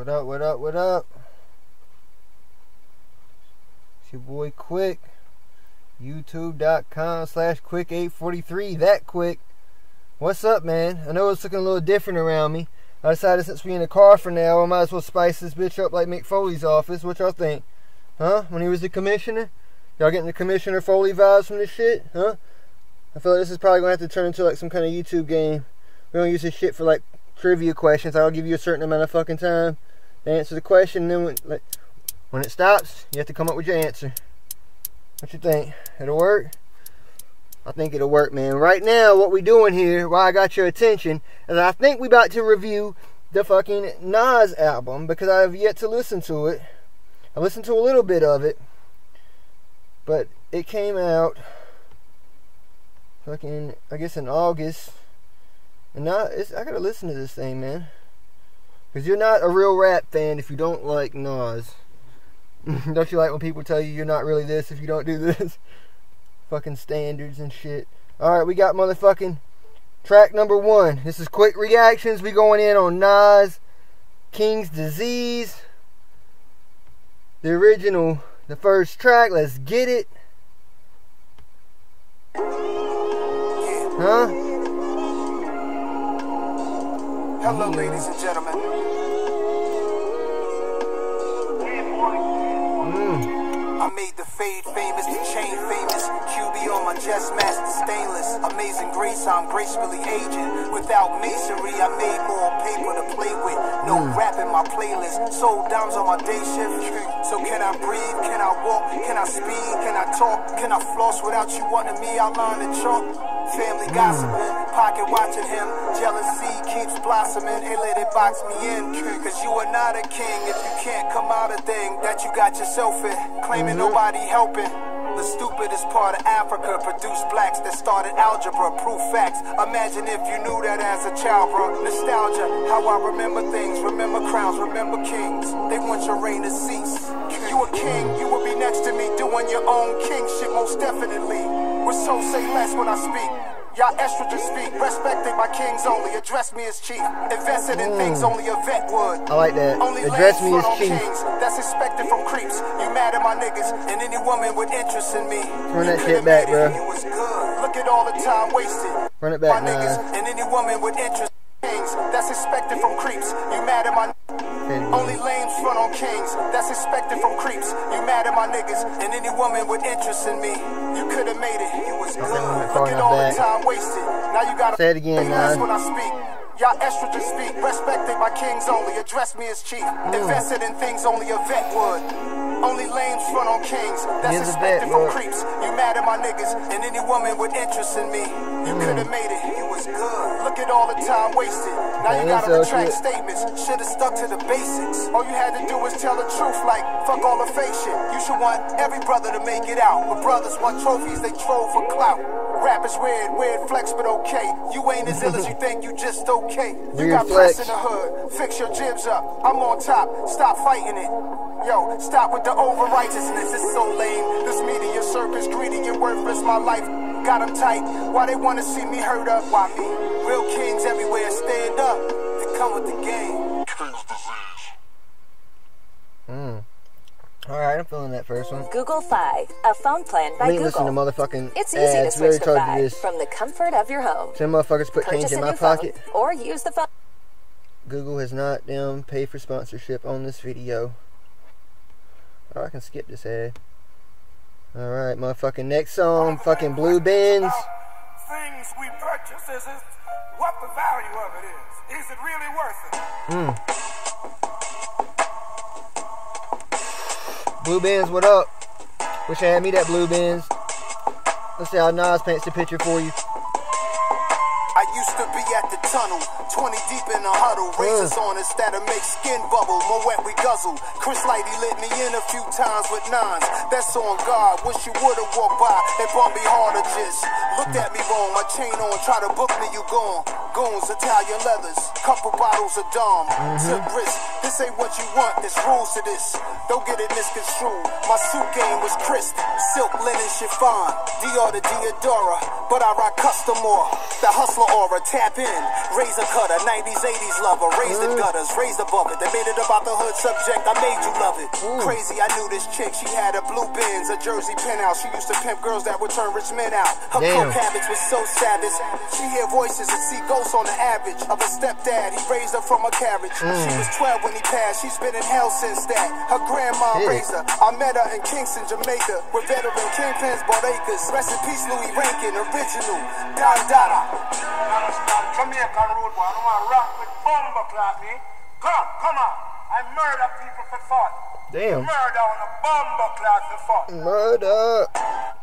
What up, what up, what up? It's your boy Kwick. YouTube.com/Kwick843. That Kwick. What's up, man? I know it's looking a little different around me. I decided since we in the car for now, I might as well spice this bitch up like Mick Foley's office. What y'all think? Huh? When he was the commissioner? Y'all getting the Commissioner Foley vibes from this shit? Huh? I feel like this is probably going to have to turn into like some kind of YouTube game. We don't use this shit for like trivia questions. I'll give you a certain amount of fucking time to answer the question. And then when it stops, you have to come up with your answer. What you think? It'll work? I think it'll work, man. Right now, what we doing here, why I got your attention, is I think we about to review the fucking Nas album, because I have yet to listen to it. I listened to a little bit of it, but it came out fucking, I guess, in August. And now, I gotta listen to this thing, man. Because you're not a real rap fan if you don't like Nas. Don't you like when people tell you you're not really this if you don't do this? Fucking standards and shit. Alright, we got motherfucking track number 1. This is Kwick Reactions. We going in on Nas, King's Disease. The original, the first track. Let's get it. Huh? Hello, ladies and gentlemen. I made the fade famous, the chain famous, QB on my chest, master stainless. Amazing grace, I'm gracefully aging. Without masonry, I made more paper to play with. No rap in my playlist, sold dimes on my day shift. So can I breathe, can I walk, can I speak, can I talk, can I floss without you wanting me? I learned to chalk. Family gossiping, pocket watching him. Jealousy keeps blossoming. Hey, lady, box me in. Cause you are not a king if you can't come out a thing that you got yourself in. Claiming nobody helping. The stupidest part of Africa produced blacks that started algebra. Proof facts. Imagine if you knew that as a child, bro. Nostalgia, how I remember things. Remember crowns, remember kings. They want your reign to cease. You a king, you will be next to me doing your own king shit, most definitely. We're so say less when I speak. Y'all estrogen speak, respecting my kings only. Address me as chief. Invested in things only a vet would. I like that. Only address me as chief. Kings. That's expected from creeps. You mad at my niggas and any woman with interest in me. Run that shit back, bro. Look at all the time wasted. Run it back, my niggas and any woman with interest. Kings. That's expected from creeps. You mad at my. Only lames run on kings. That's expected from creeps. You mad at my niggas and any woman with interest in me. You could have made it. It was good. Look at all the time wasted. Now you gotta say it again, man. That's when I speak. Y'all estrogen speak. Respected by kings only. Address me as chief. Invested in things only a vet would. Only lames run on kings. That's expected from creeps. You mad at my niggas and any woman with interest in me. You could have made it. It was good. Look at all the time wasted. Now you gotta retract statements. Should have stuck to the basics. All you had to do was tell the truth, like fuck all the fake shit. You should want every brother to make it out. But brothers want trophies, they troll for clout. Rap is weird, weird flex, but okay. You ain't as ill as you think, you just okay. You got press in the hood, fix your jibs up. I'm on top, stop fighting it. Yo, stop with the over righteousness, it's so lame. This media circus greedy and worthless, my life. Got them tight, why they wanna see me hurt up? Why me? Real kings everywhere stand up, they come with the game. King's Disease. Alright, I'm feeling that first one. Google Fi, a phone plan by Google. Listen to motherfucking it's easy ads. To switch to Fi from the comfort of your home. Some motherfuckers put change in my pocket. Or use the phone. Google has not paid for sponsorship on this video. Oh, I can skip this ad. Alright, motherfucking next song, fucking Blue Bins. Things we purchase, is it what the value of it is? Is it really worth it? Blue Bins, what up? Wish I had me that Blue Bins. Let's see how Nas paints the picture for you. I used to be at the tunnel, 20 deep in a huddle. Razors on us that'll make skin bubble. More wet we guzzle. Chris Lighty lit me in a few times with nines. That's on guard. Wish you would've walked by. They bummed me harder just. Looked at me wrong. My chain on. Try to book me, you gone. Goons, Italian leathers. Couple bottles of Dom. Took risks. This ain't what you want. There's rules to this. Don't get it misconstrued. My suit game was crisp. Silk, linen, chiffon. Dior to Diodora. But I rock custom more. The hustler aura. Tap in. Razor cut. cutter, 90s, 80s lover, raised in gutters, raised above it. They made it about the hood subject, I made you love it. Crazy, I knew this chick, she had a blue Benz, a jersey penthouse. She used to pimp girls that would turn rich men out. Her coke habits was so savage. She hear voices and see ghosts on the average of a stepdad, he raised her from a carriage. She was 12 when he passed, she's been in hell since that. Her grandma raised her. I met her in Kingston, Jamaica, with veteran kingpins bought acres. Rest in peace, Louis Rankin, original Don Dada. Jamaican road boy, I don't want to rock with bomba clap me. Come on. I murder people for fun. Damn. Murder on a bomba clap for fun. Murder.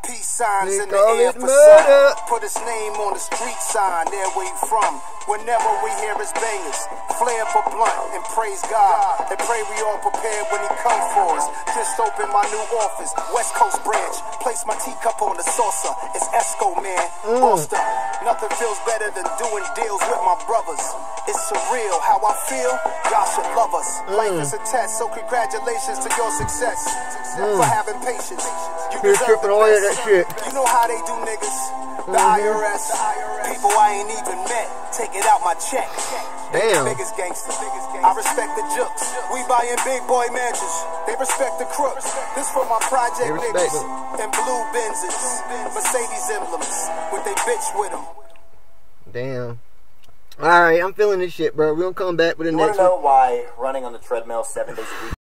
Peace signs in the air for murder. Sign. Put his name on the street sign, there where you from. Whenever we hear his bangers, flare for blunt and praise God. And pray we all prepared when he come for us. Just opened my new office, West Coast branch. Place my teacup on the saucer. It's Esco, man. Boston. Nothing feels better than doing deals with my brothers. It's surreal how I feel. Y'all should love us. Life is a test, so congratulations to your success. For having patience. You deserve the best. That shit. You know how they do, niggas. The IRS, people I ain't even met, take it out my check. Damn. Biggest gangster. I respect the jukes. We buying big boy mansions. They respect the crooks. This for my project niggas. And blue Benzes, Mercedes emblems with they bitch with them. Damn. All right, I'm feeling this shit, bro. We're gonna come back with the next one. You wanna know why running on the treadmill 7 days a week